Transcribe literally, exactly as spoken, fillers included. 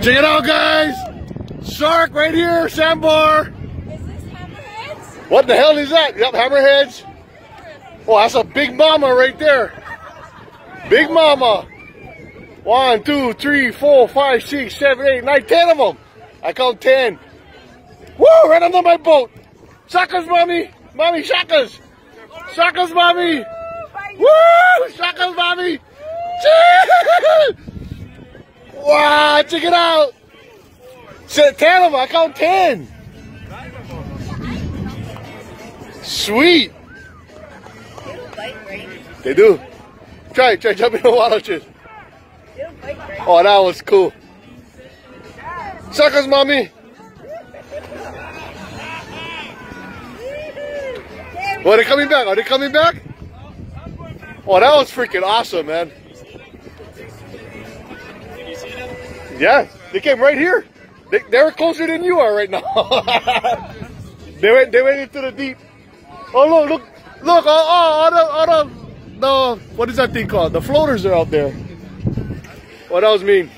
Check it out, guys! Shark right here, Shambar! Is this hammerheads? What the hell is that? Yep, hammerheads. Oh, that's a big mama right there. Big mama. One, two, three, four, five, six, seven, eight, nine, ten of them. I count ten. Woo! Right under my boat. Shakas, mommy. Mommy, shakas. Shakas, mommy. Woo! Shakas, mommy. Wow! Check it out. Ten of them. I count ten. Sweet. They do. Try, try jumping in the water, shit. Oh, that was cool. Suckers, mommy. Oh, are they coming back? Are they coming back? Oh, that was freaking awesome, man. Yeah, they came right here. They, they were closer than you are right now. they went, they went into the deep. Oh, look, look. Look, all, all, all, the, all the, the, what is that thing called? The floaters are out there. Well, that was mean.